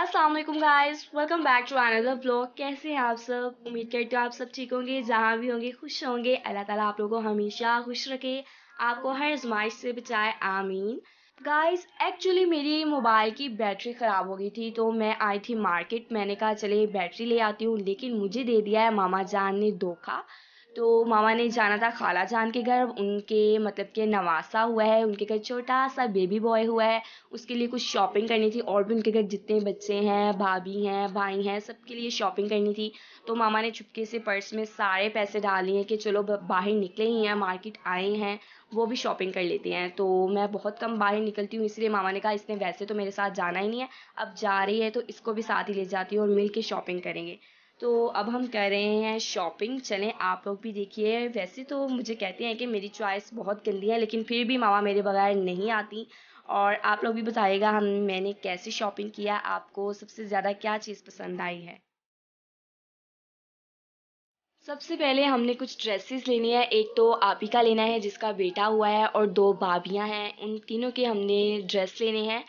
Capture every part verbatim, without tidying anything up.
अस्सलाम वालेकुम guys, welcome back to another vlog. कैसे हैं आप सब? उम्मीद करती हूँ आप सब ठीक होंगे, जहाँ भी होंगे खुश होंगे। अल्लाह ताला आप लोगों को हमेशा खुश रखे, आपको हर आजमाइश से बचाए, आमीन। गाइस एक्चुअली मेरी मोबाइल की बैटरी ख़राब हो गई थी, तो मैं आई थी मार्केट। मैंने कहा चले बैटरी ले आती हूँ, लेकिन मुझे दे दिया है मामा जान ने धोखा। तो मामा ने जाना था खाला जान के घर, उनके मतलब के नवासा हुआ है, उनके घर छोटा सा बेबी बॉय हुआ है, उसके लिए कुछ शॉपिंग करनी थी। और भी उनके घर जितने बच्चे हैं, भाभी हैं, भाई हैं, सबके लिए शॉपिंग करनी थी। तो मामा ने चुपके से पर्स में सारे पैसे डाल लिए कि चलो बाहर निकले ही हैं, मार्केट आए हैं, वो भी शॉपिंग कर लेते हैं। तो मैं बहुत कम बाहर निकलती हूँ, इसलिए मामा ने कहा इसने वैसे तो मेरे साथ जाना ही नहीं है, अब जा रही है तो इसको भी साथ ही ले जाती हूँ और मिल के शॉपिंग करेंगे। तो अब हम कर रहे हैं शॉपिंग, चलें आप लोग भी देखिए। वैसे तो मुझे कहते हैं कि मेरी चॉइस बहुत गंदी है, लेकिन फिर भी मामा मेरे बगैर नहीं आती। और आप लोग भी बताइएगा हम मैंने कैसे शॉपिंग किया, आपको सबसे ज़्यादा क्या चीज़ पसंद आई है। सबसे पहले हमने कुछ ड्रेसेस लेनी है, एक तो आपी का लेना है जिसका बेटा हुआ है, और दो भाभियाँ हैं, उन तीनों के हमने ड्रेस लेने हैं।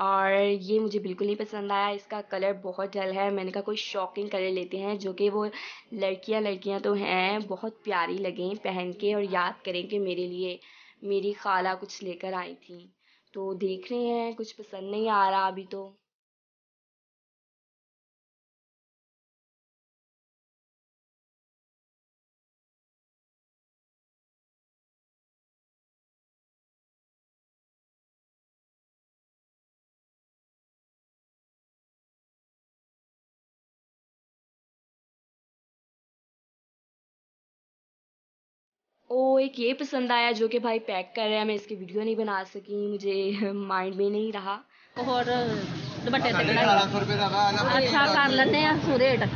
और ये मुझे बिल्कुल नहीं पसंद आया, इसका कलर बहुत डल है। मैंने कहा कोई शॉकिंग कलर लेते हैं जो कि वो लड़कियां लड़कियां तो हैं, बहुत प्यारी लगें पहन के और याद करें कि मेरे लिए मेरी खाला कुछ लेकर आई थी। तो देख रहे हैं, कुछ पसंद नहीं आ रहा अभी तो। ओ एक ये पसंद आया जो कि भाई पैक कर रहा है, मैं इसकी वीडियो नहीं बना सकी, मुझे माइंड में नहीं रहा। और दुपट्टे तक अच्छा कर लेते हैं सो रेट आप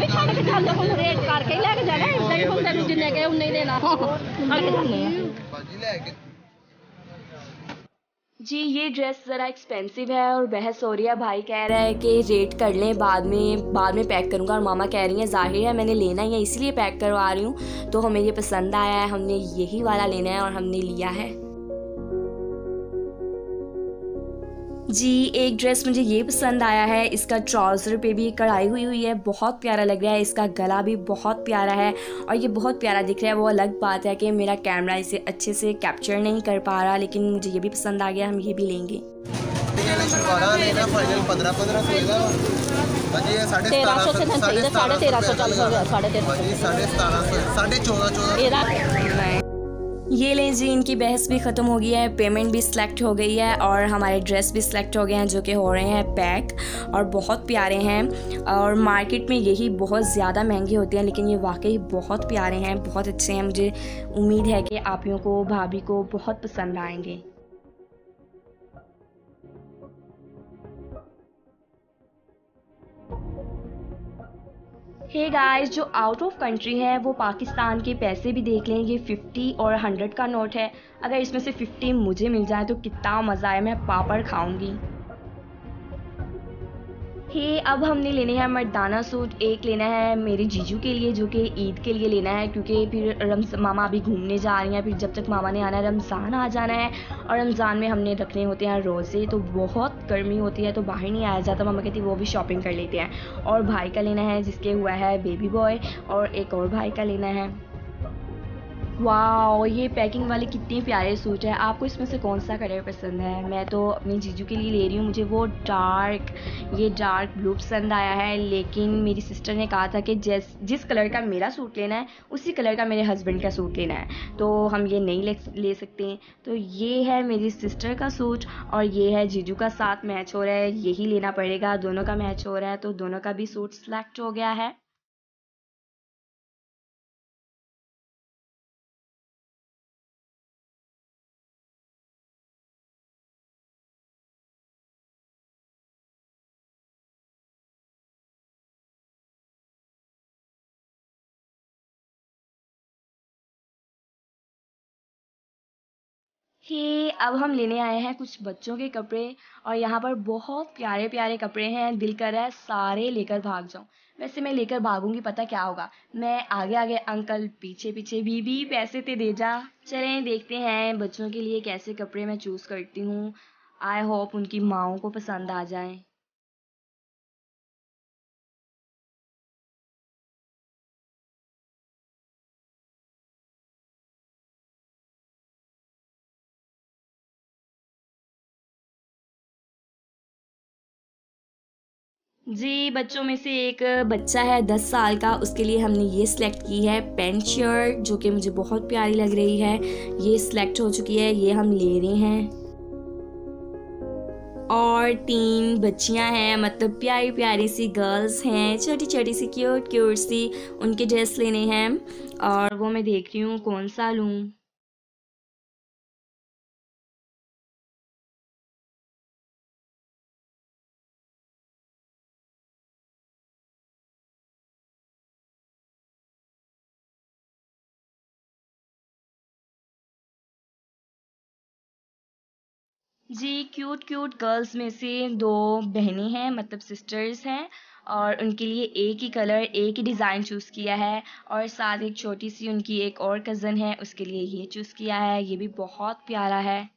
भी छाड़ के डाल लो, हम रेट करके ही लेके जाना है, इतना ही हम तेरे जिन्ने के उन्ने ही देना है। जी ये ड्रेस ज़रा एक्सपेंसिव है और बहस हो रही है, भाई कह रहा है कि रेट कर लें बाद में, बाद में पैक करूँगा, और मामा कह रही हैं जाहिर है मैंने लेना ही है इसलिए पैक करवा रही हूँ। तो हमें ये पसंद आया है, हमने यही वाला लेना है और हमने लिया है। जी एक ड्रेस मुझे ये पसंद आया है, इसका ट्राउज़र पे भी कढ़ाई हुई हुई है, बहुत प्यारा लग रहा है, इसका गला भी बहुत प्यारा है और ये बहुत प्यारा दिख रहा है। वो अलग बात है कि मेरा कैमरा इसे अच्छे से कैप्चर नहीं कर पा रहा, लेकिन मुझे ये भी पसंद आ गया, हम ये भी लेंगे। तेरह सौ ये लें जी, इनकी बहस भी ख़त्म हो गई है, पेमेंट भी सिलेक्ट हो गई है और हमारे ड्रेस भी सिलेक्ट हो गए हैं जो कि हो रहे हैं पैक, और बहुत प्यारे हैं। और मार्केट में यही बहुत ज़्यादा महंगे होते हैं, लेकिन ये वाकई बहुत प्यारे हैं, बहुत अच्छे हैं। मुझे उम्मीद है कि आप लोगों को, भाभी को बहुत पसंद आएंगे। हे गाइस, जो आउट ऑफ कंट्री हैं वो पाकिस्तान के पैसे भी देख लें, ये फिफ्टी और हंड्रेड का नोट है, अगर इसमें से फिफ्टी मुझे मिल जाए तो कितना मज़ा है, मैं पापड़ खाऊंगी। हे अब हमने लेने हैं मर्दाना सूट, एक लेना है मेरे जीजू के लिए जो कि ईद के लिए लेना है, क्योंकि फिर रमज़ मामा अभी घूमने जा रही हैं, फिर जब तक मामा ने आना है रमज़ान आ जाना है, और रमज़ान में हमने रखने होते हैं रोज़े, तो बहुत गर्मी होती है तो बाहर नहीं आया जाता। मामा कहती वो भी शॉपिंग कर लेते हैं। और भाई का लेना है जिसके हुआ है बेबी बॉय, और एक और भाई का लेना है। वाह ये पैकिंग वाले कितने प्यारे सूट है, आपको इसमें से कौन सा कलर पसंद है? मैं तो अपने जीजू के लिए ले रही हूँ, मुझे वो डार्क ये डार्क ब्लू पसंद आया है, लेकिन मेरी सिस्टर ने कहा था कि जिस जिस कलर का मेरा सूट लेना है उसी कलर का मेरे हस्बैंड का सूट लेना है, तो हम ये नहीं ले, ले सकते हैं। तो ये है मेरी सिस्टर का सूट और ये है जीजू का, साथ मैच हो रहा है, यही लेना पड़ेगा, दोनों का मैच हो रहा है, तो दोनों का भी सूट सेलेक्ट हो गया है। हे अब हम लेने आए हैं कुछ बच्चों के कपड़े, और यहाँ पर बहुत प्यारे प्यारे कपड़े हैं, दिल कर रहा है सारे लेकर भाग जाऊँ। वैसे मैं लेकर भागूंगी, पता क्या होगा, मैं आगे आगे अंकल, पीछे पीछे बीबी, पैसे ते दे जा। चलें देखते हैं बच्चों के लिए कैसे कपड़े मैं चूज़ करती हूँ। आई होप उनकी माओं को पसंद आ जाएं। जी, बच्चों में से एक बच्चा है दस साल का, उसके लिए हमने ये सिलेक्ट की है पेंट शर्ट जो कि मुझे बहुत प्यारी लग रही है। ये सिलेक्ट हो चुकी है, ये हम ले रहे हैं। और तीन बच्चियां हैं, मतलब प्यारी प्यारी सी गर्ल्स हैं, छोटी छोटी सी क्यूट क्यूट सी, उनके ड्रेस लेने हैं और वो मैं देख रही हूँ कौन सा लूँ। जी, क्यूट क्यूट गर्ल्स में से दो बहनें हैं, मतलब सिस्टर्स हैं, और उनके लिए एक ही कलर एक ही डिज़ाइन चूज़ किया है। और साथ एक छोटी सी उनकी एक और कज़न है, उसके लिए ये चूज़ किया है, ये भी बहुत प्यारा है।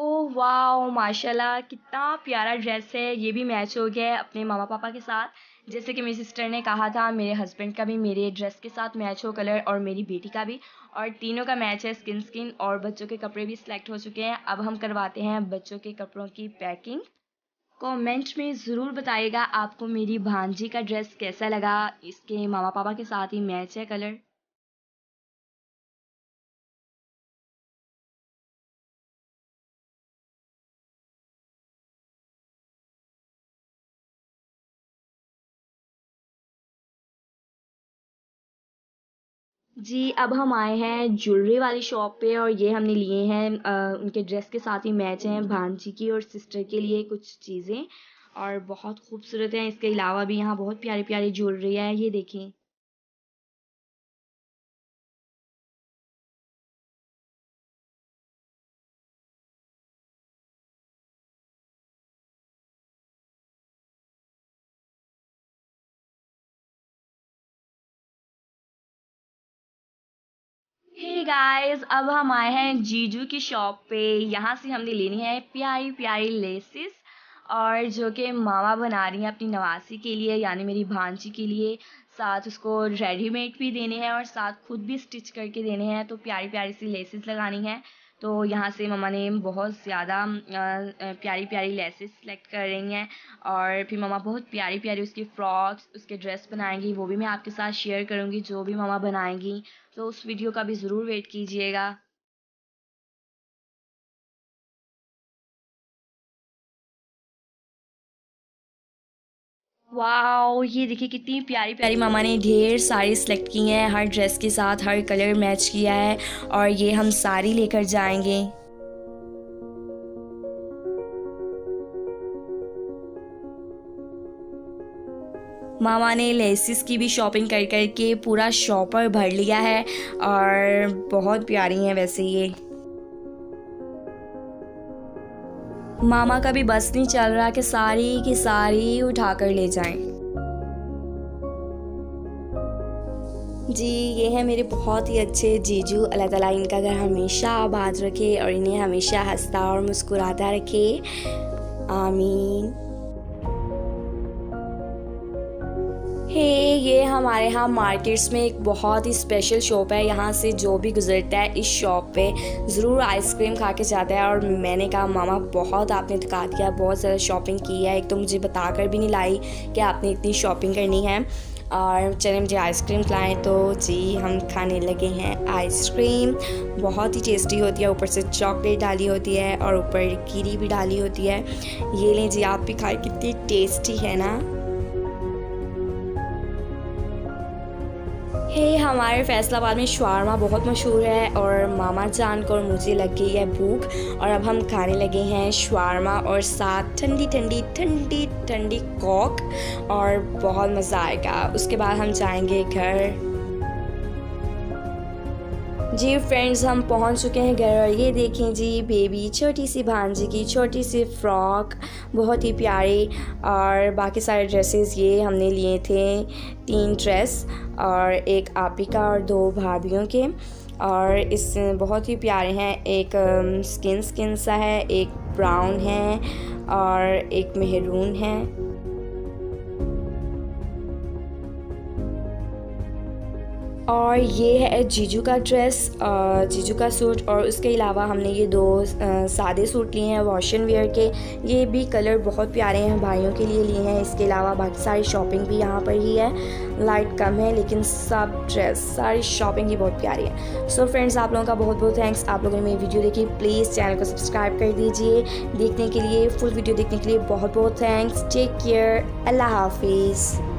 ओह वाओ, माशाल्लाह कितना प्यारा ड्रेस है, ये भी मैच हो गया है अपने मामा पापा के साथ। जैसे कि मेरी सिस्टर ने कहा था, मेरे हस्बैंड का भी मेरे ड्रेस के साथ मैच हो कलर, और मेरी बेटी का भी, और तीनों का मैच है स्किन स्किन। और बच्चों के कपड़े भी सिलेक्ट हो चुके हैं। अब हम करवाते हैं बच्चों के कपड़ों की पैकिंग। कमेंट में ज़रूर बताइएगा आपको मेरी भांजी का ड्रेस कैसा लगा, इसके मामा पापा के साथ ही मैच है कलर। जी, अब हम आए हैं ज्वेलरी वाली शॉप पे, और ये हमने लिए हैं आ, उनके ड्रेस के साथ ही मैच हैं भांजी की और सिस्टर के लिए कुछ चीज़ें, और बहुत खूबसूरत हैं। इसके अलावा भी यहाँ बहुत प्यारी प्यारी ज्वेलरी है, ये देखें। हे गाइस, अब हम आए हैं जीजू की शॉप पे। यहाँ से हमने लेनी है प्यारी प्यारी लेसेस, और जो कि मामा बना रही हैं अपनी नवासी के लिए, यानी मेरी भांजी के लिए। साथ उसको रेडीमेड भी देने हैं और साथ खुद भी स्टिच करके देने हैं, तो प्यारी प्यारी सी लेसेस लगानी है। तो यहाँ से ममा ने बहुत ज़्यादा प्यारी प्यारी लेसेस सेलेक्ट कर रही हैं, और फिर ममा बहुत प्यारी प्यारी उसकी फ़्रॉक्स, उसके ड्रेस बनाएंगी। वो भी मैं आपके साथ शेयर करूँगी जो भी ममा बनाएंगी, तो उस वीडियो का भी ज़रूर वेट कीजिएगा। वाओ, ये देखिए कितनी प्यारी प्यारी मामा ने ढेर सारी सेलेक्ट की हैं, हर ड्रेस के साथ हर कलर मैच किया है, और ये हम सारी लेकर जाएंगे। मामा ने लेसेस की भी शॉपिंग कर कर के पूरा शॉपर भर लिया है, और बहुत प्यारी हैं वैसे ये। मामा का भी बस नहीं चल रहा कि सारी की सारी उठा कर ले जाएं। जी, ये है मेरे बहुत ही अच्छे जीजू। अल्लाह ताला इनका घर हमेशा आबाद रखे और इन्हें हमेशा हंसता और मुस्कुराता रखे, आमीन। हे, ये हमारे यहाँ मार्केट्स में एक बहुत ही स्पेशल शॉप है। यहाँ से जो भी गुजरता है इस शॉप पे ज़रूर आइसक्रीम खा के जाता है, और मैंने कहा मामा बहुत आपने थका दिया, बहुत ज़्यादा शॉपिंग की है, एक तो मुझे बता कर भी नहीं लाई कि आपने इतनी शॉपिंग करनी है, और चले मुझे आइसक्रीम खिलाएँ। तो जी, हम खाने लगे हैं आइसक्रीम, बहुत ही टेस्टी होती है, ऊपर से चॉकलेट डाली होती है और ऊपर कीवी भी डाली होती है। ये लें जी, आप भी खाए, कितनी टेस्टी है ना। हे hey, हमारे फैसलाबाद में शवारमा बहुत मशहूर है, और मामा जान को और मुझे लग गई है भूख, और अब हम खाने लगे हैं शवारमा और साथ ठंडी ठंडी ठंडी ठंडी कोक, और बहुत मज़ा आएगा। उसके बाद हम जाएंगे घर। जी फ्रेंड्स, हम पहुंच चुके हैं घर और ये देखें जी बेबी, छोटी सी भांजी की छोटी सी फ्रॉक, बहुत ही प्यारी। और बाकी सारे ड्रेसेस ये हमने लिए थे, तीन ड्रेस और एक आपी का और दो भाभियों के। और इस बहुत ही प्यारे हैं, एक स्किन स्किन सा है, एक ब्राउन है और एक मेहरून है। और ये है जीजू का ड्रेस, जीजू का सूट। और उसके अलावा हमने ये दो सादे सूट लिए हैं वॉश एंड वेयर के, ये भी कलर बहुत प्यारे हैं, भाइयों के लिए लिए हैं। इसके अलावा बाकी सारी शॉपिंग भी यहाँ पर ही है, लाइट कम है लेकिन सब ड्रेस, सारी शॉपिंग ही बहुत प्यारी है। सो so फ्रेंड्स, आप लोगों का बहुत बहुत थैंक्स, आप लोगों ने मेरी वीडियो देखी। प्लीज़ चैनल को सब्सक्राइब कर दीजिए। देखने के लिए, फुल वीडियो देखने के लिए बहुत बहुत थैंक्स। टेक केयर, अल्लाह हाफिज़।